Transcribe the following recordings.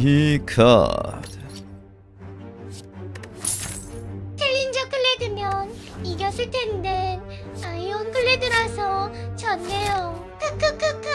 히히 컷. 챌린저 클레드면 이겼을 텐데 아이언 클레드라서 졌네요. 크크크크.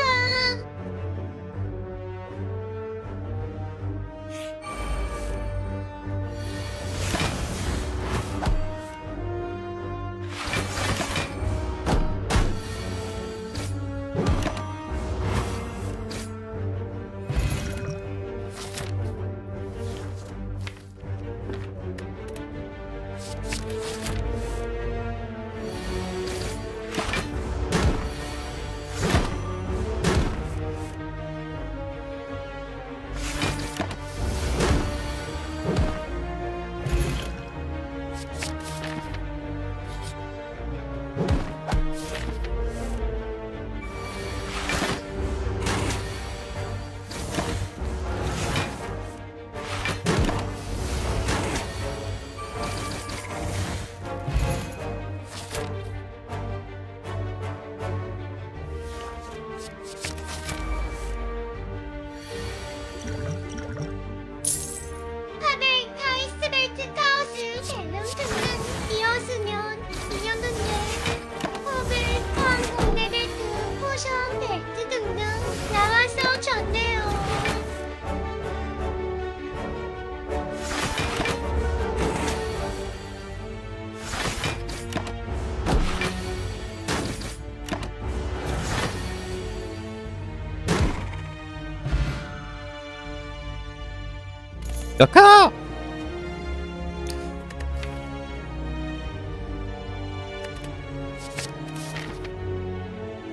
야카!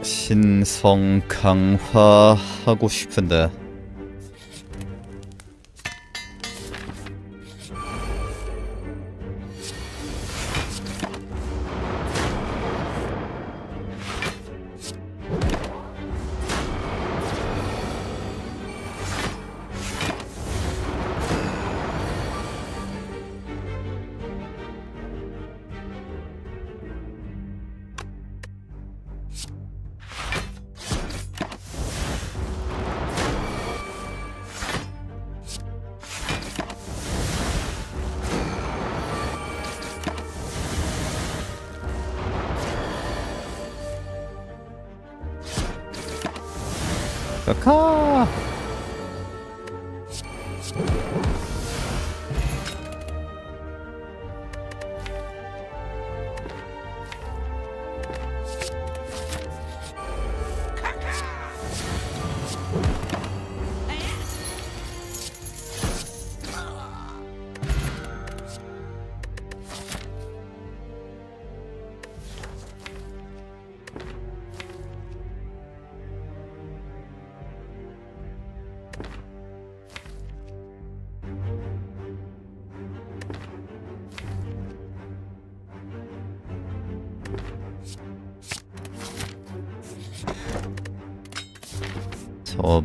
신성 강화하고 싶은데 카카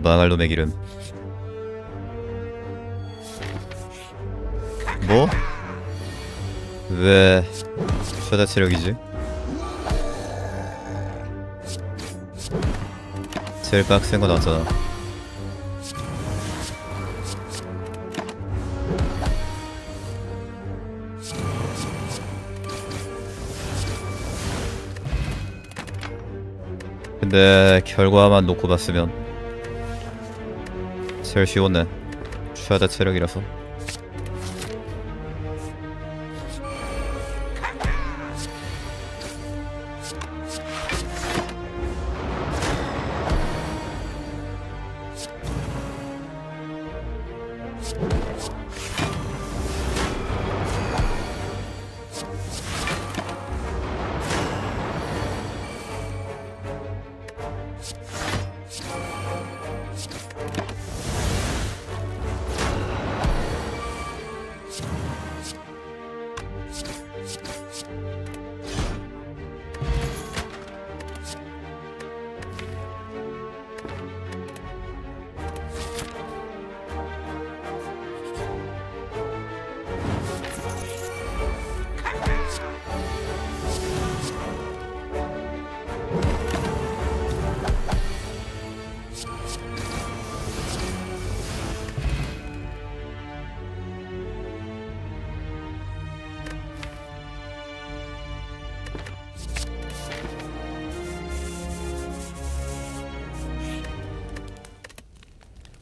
망할 놈의 기름. 뭐? 왜 최다 체력이지? 제일 빡센 거 나왔잖아. 근데 결과만 놓고 봤으면 제일 쉬웠네. 최다 체력이라서.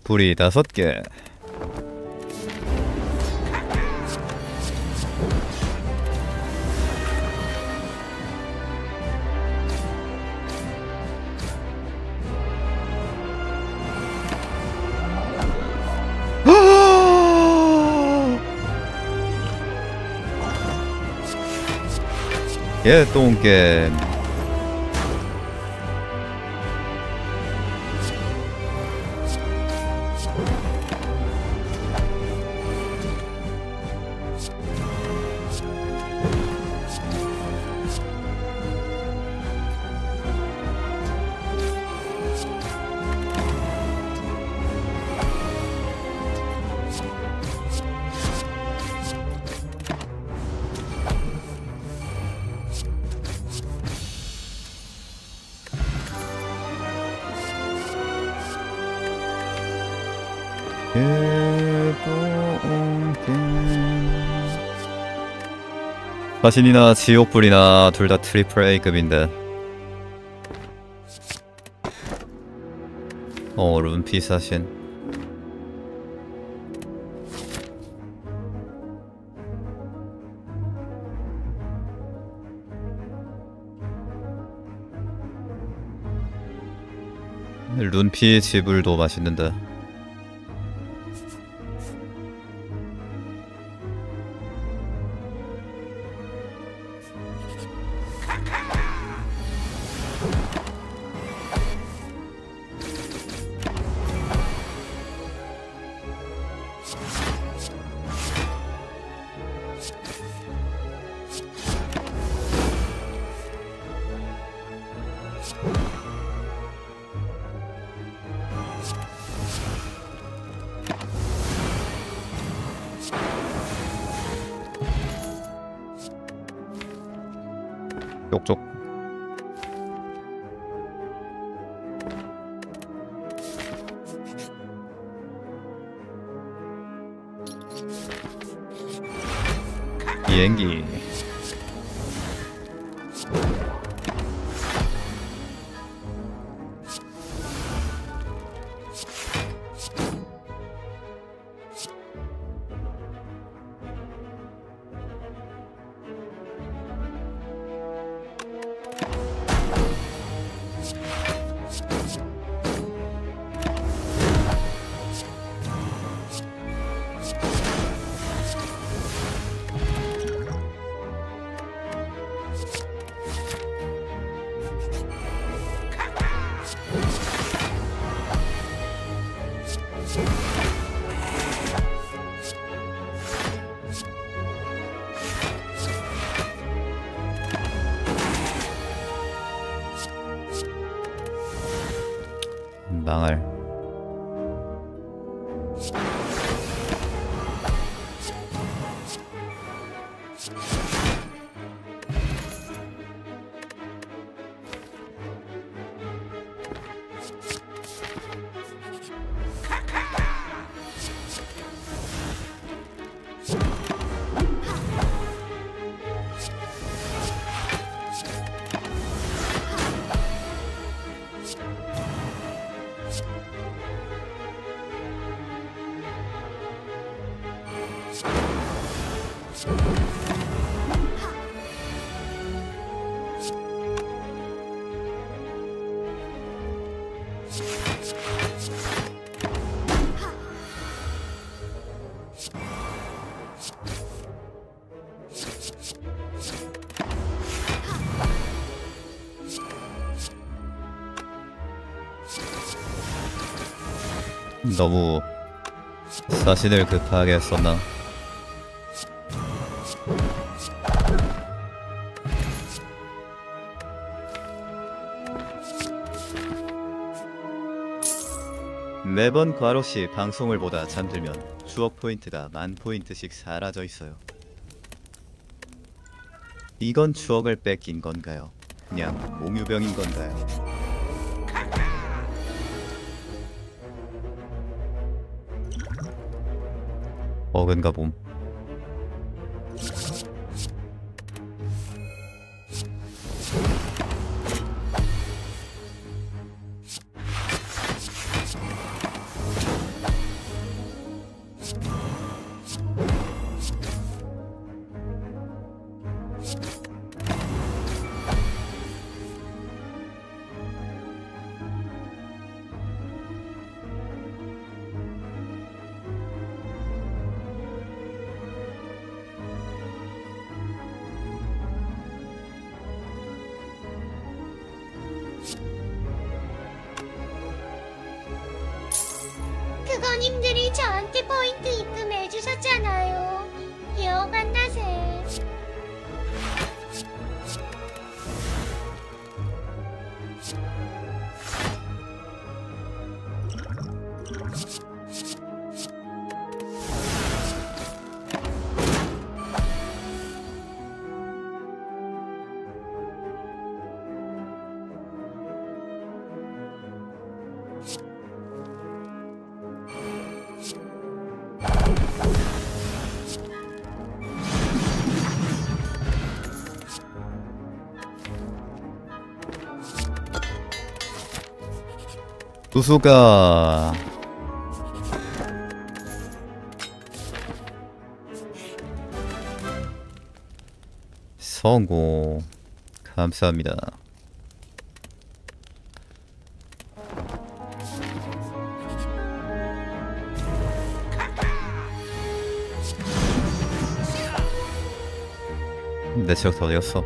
불이 5개. 개똥게임. 자신이나 지옥불이나 둘 다 트리플 A급인데 룬피사신 룬피 지불도 맛있는데 쪽쪽. 비행기. 망할. 너무 자신을 급하게 했었나? 매번 과로시 방송을 보다 잠들면 추억 포인트가 10,000포인트씩 사라져 있어요. 이건 추억을 뺏긴 건가요? 그냥 몽유병인 건가요? 버그인가 봄. 그거님들이 저한테 포인트 입금해주셨잖아요. 기억 안 나세요? 두수가 성공. 감사합니다. 내 체력 다 되었어.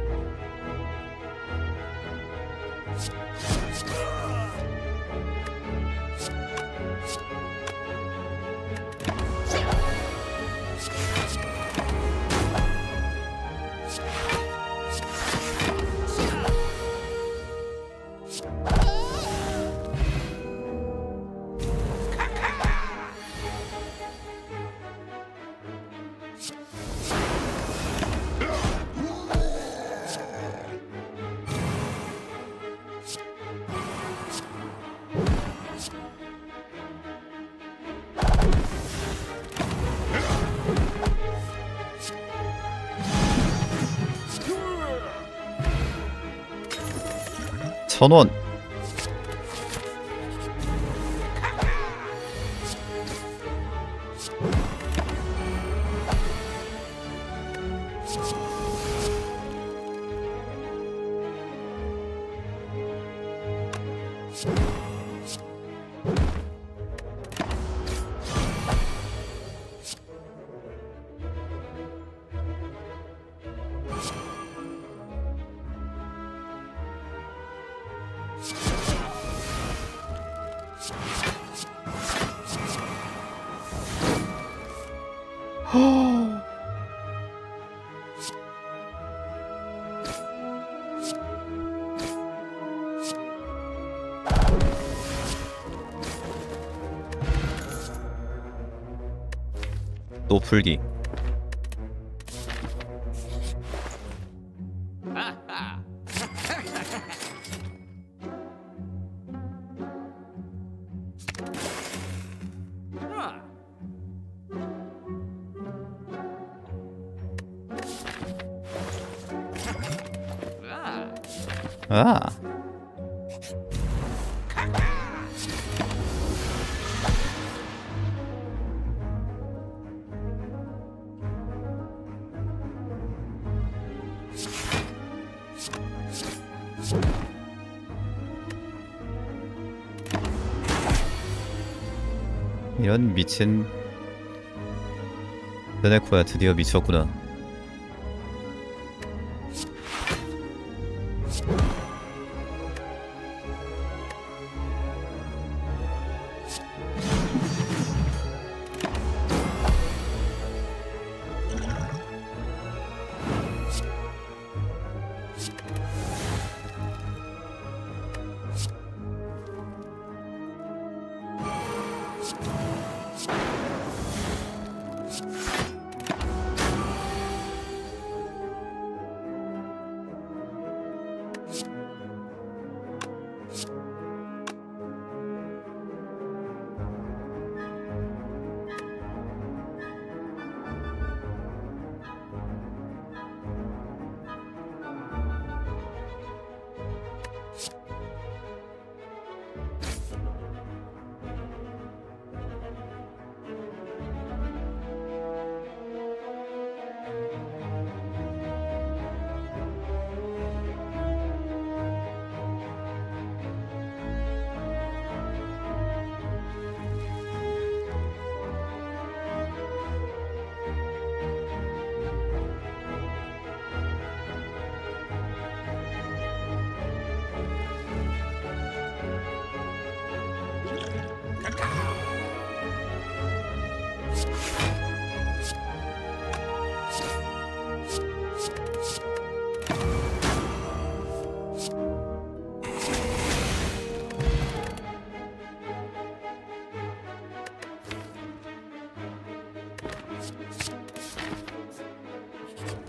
전원 또 풀기. 아. 이런 미친 레네코야, 드디어 미쳤구나.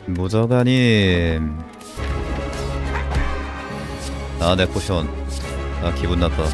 무자가님. 아, 내 포션. 아, 기분 나빠.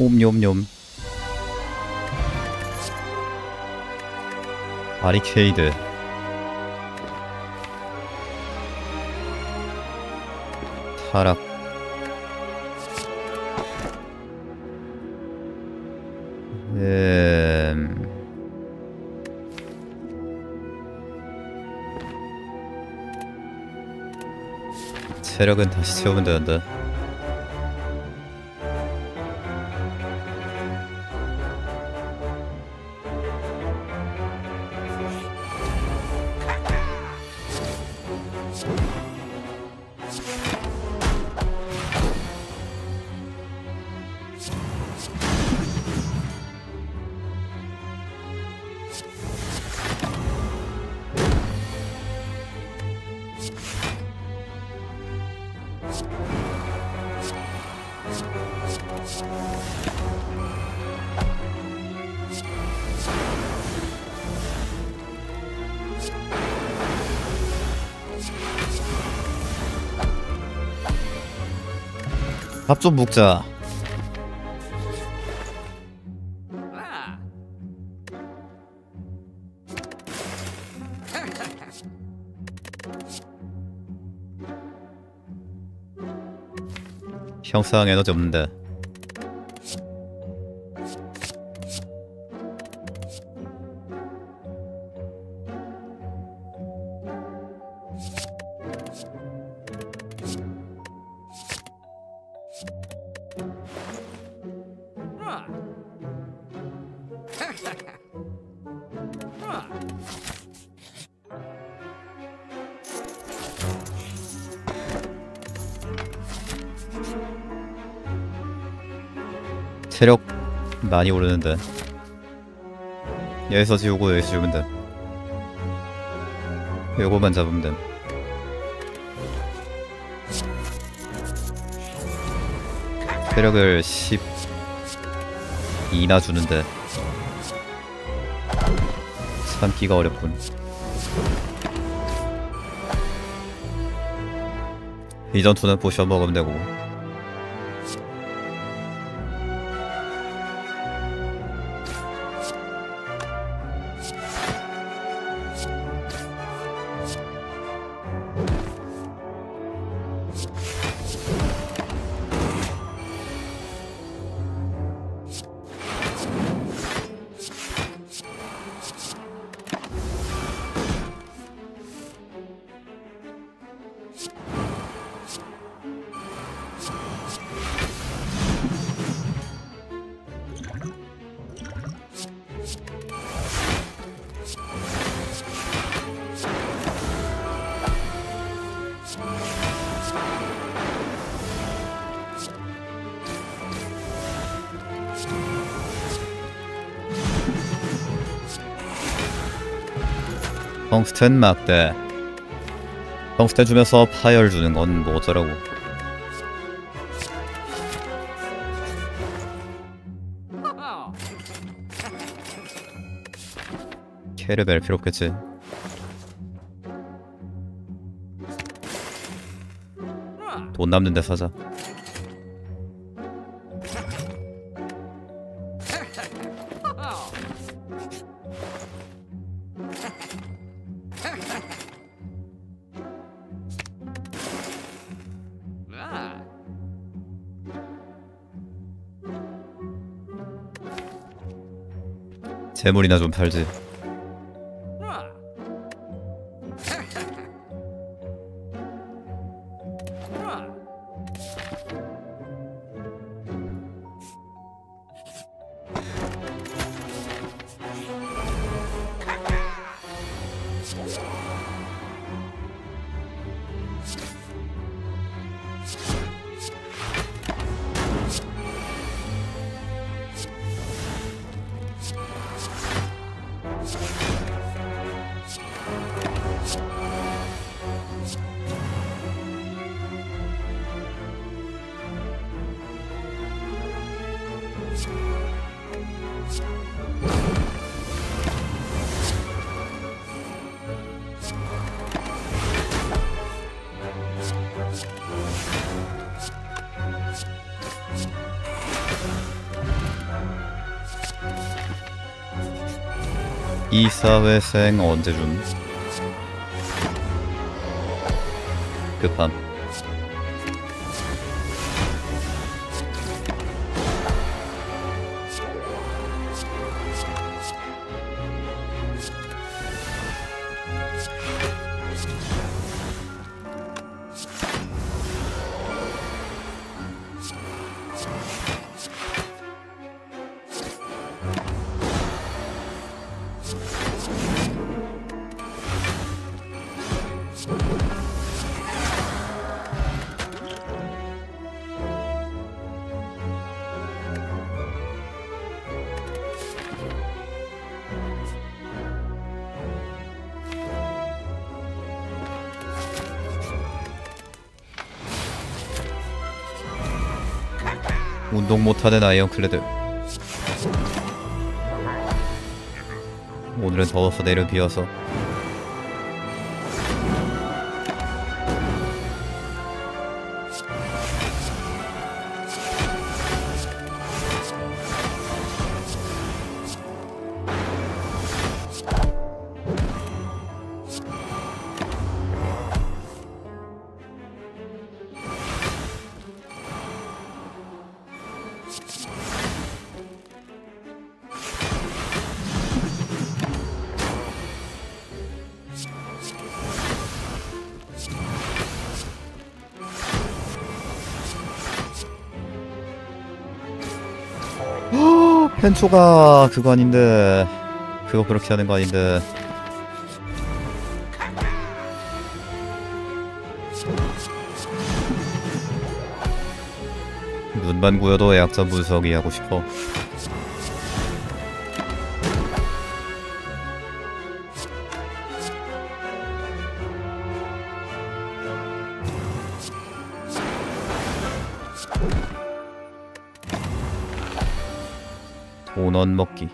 옴뇸뇸 바리케이드. 타락. 체력은 다시 채우면 된다. 밥 좀 먹자. 형상 에너지 없는데. 체력 많이 오르는데 여기서 지우고 여기서 지우면 돼. 요거만 잡으면 돼. 체력을 12나 주는데 참기가 어렵군. 이 전투는 포션 먹으면 되고. 펑스텐 막대. 펑스텐 주면서 파열 주는 건 뭐 어쩌라고. 캐를 낼 필요 없겠지. 돈 남는 데 사자. 재물이나 좀 팔지. 이사회생 언제 줌? 급함. 운동 못하는 아이언클래드. 오늘은 더워서 내일은 비어서. 펜초가 그거 아닌데, 그거 그렇게 하는 거 아닌데. 눈만 구여도 약자 분석이 하고 싶어. 도넛 먹기.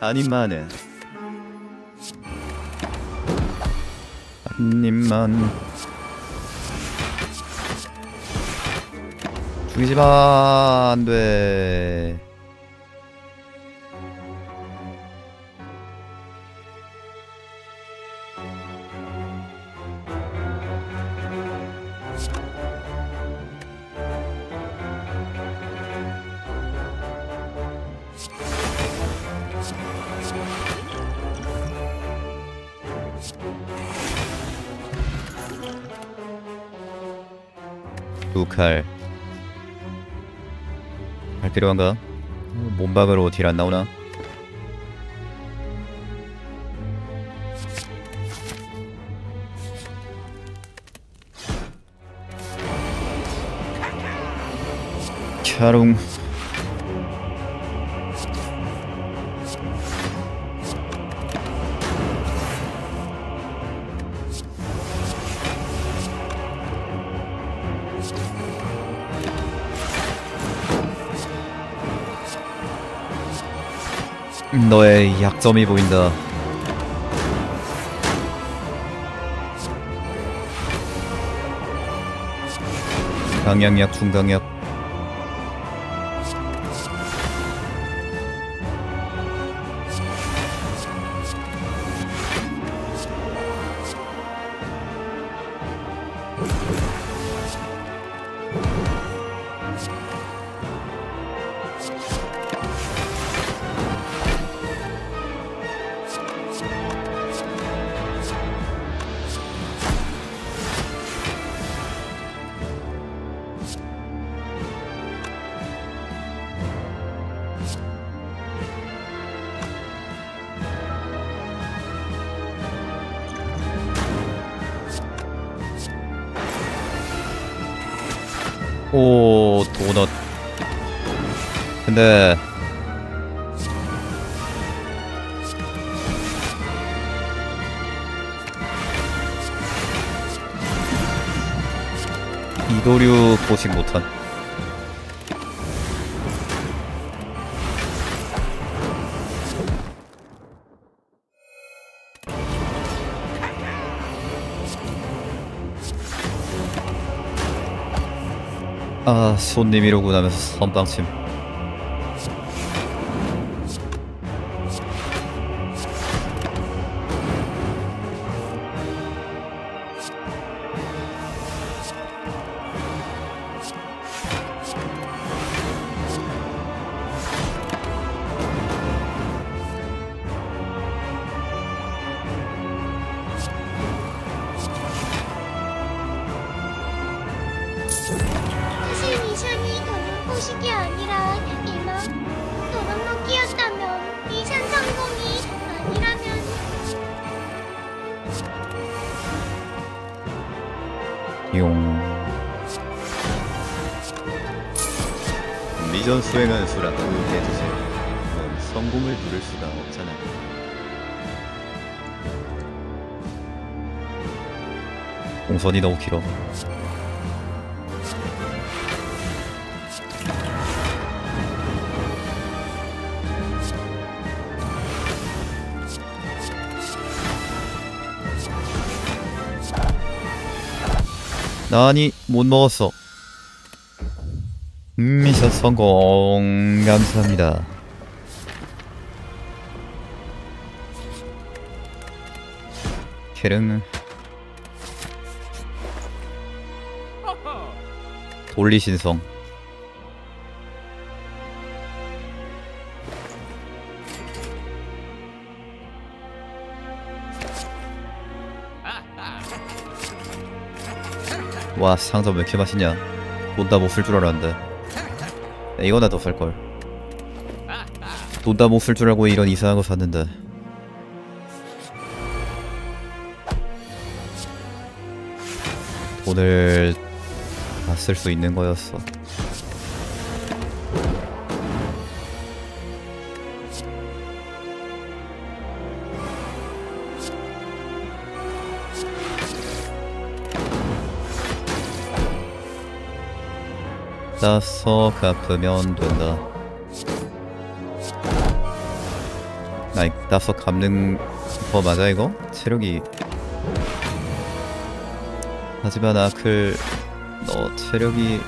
한입만에. 한입만. 죽이지마. 안돼. 칼 필요한가? 몸박으로 딜 안 나오나? 캬룽. 너의 약점이 보인다. 강약약, 중강약. 오, 도넛. 근데 이도류 보식 못한. 아, 손님 이러고 나면서 선빵침. 식이 아니라 이만 도넛 먹기였다면 미션 성공이 아니라면 용. 미션 수행한 수라고 해주세요. 그럼 성공을 누릴 수가 없잖아요. 공선이 너무 길어. 나니 못 먹었어. 미션 성공. 감사합니다. 캐릉 돌리 신성. 와, 상점 왜 이렇게 맛있냐. 돈 다 못 쓸 줄 알았는데. 야, 이거나 더 살걸. 돈 다 못 쓸 줄 알고 이런 이상한 거 샀는데. 돈을 다 쓸 수 있는 거였어. 따서 갚으면 된다. 아이, 따서 갚는 거 맞아 이거? 체력이. 하지만 아클 너 체력이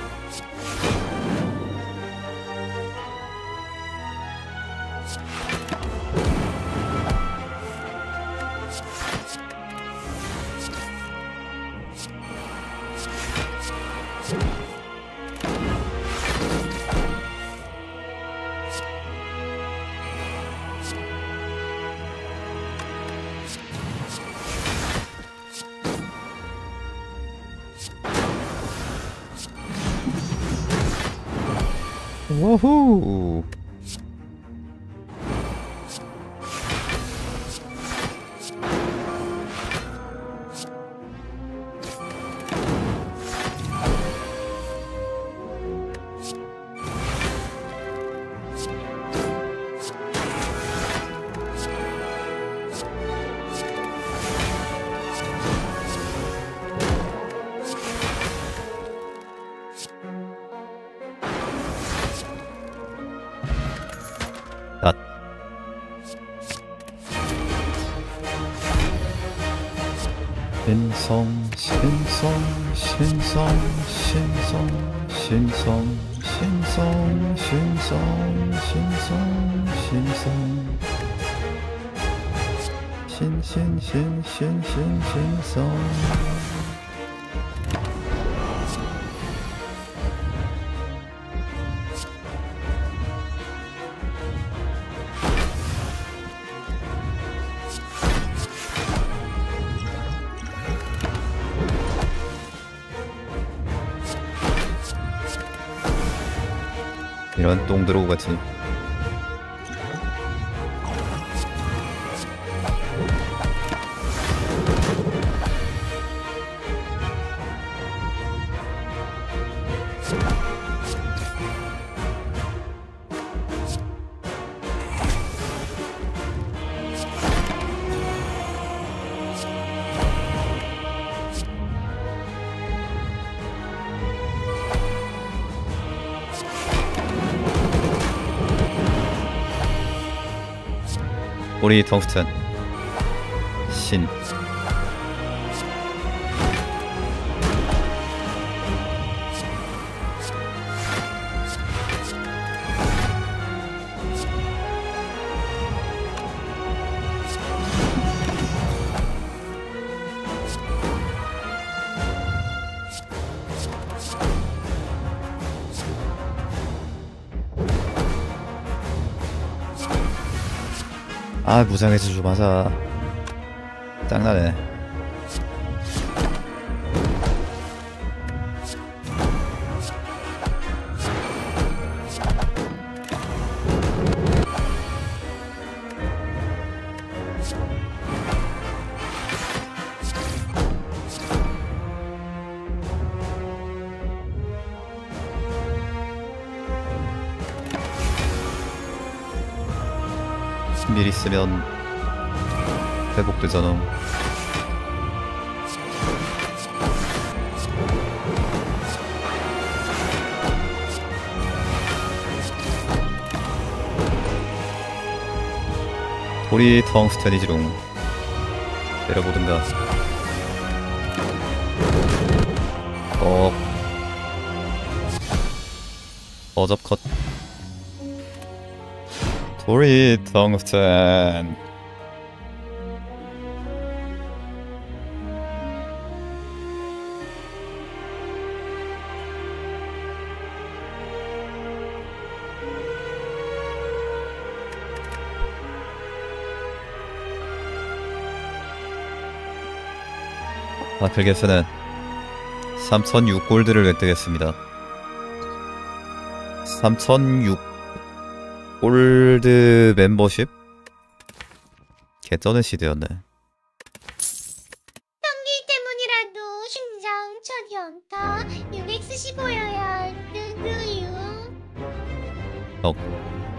워후. 신성 이런 똥 들어오고 같이 우리 덩스턴 신 아, 무장해서 좀 하자. 짱나네. 미리 쓰면 회복되잖아. 우리 텅스텐이지롱 때려보든가. 어접 컷. 우리 텅스텐 아플게스는 3006골드를 획득했습니다. 3006 골드 멤버십? 개쩌는 시대였네. 경기 때문이라도 심장, 첫 연타, 6X 15여야 안 뜨고요.